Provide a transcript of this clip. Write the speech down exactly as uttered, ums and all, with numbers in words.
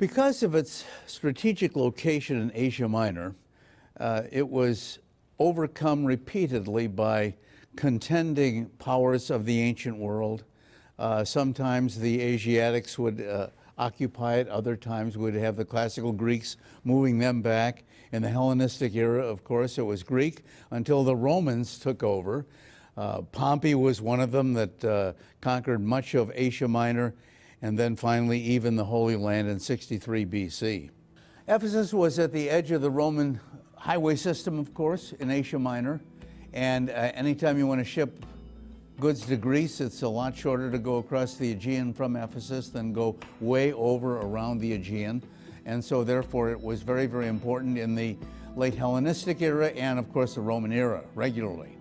Because of its strategic location in Asia Minor, uh, it was overcome repeatedly by contending powers of the ancient world. Uh, sometimes the Asiatics would uh, occupy it, other times would have the classical Greeks moving them back. In the Hellenistic era, of course, it was Greek until the Romans took over. Uh, Pompey was one of them that uh, conquered much of Asia Minor and then finally even the Holy Land in sixty-three B C. Ephesus was at the edge of the Roman highway system, of course, in Asia Minor. And uh, anytime you want to ship goods to Greece, it's a lot shorter to go across the Aegean from Ephesus than go way over around the Aegean. And so therefore it was very, very important in the late Hellenistic era and of course the Roman era regularly.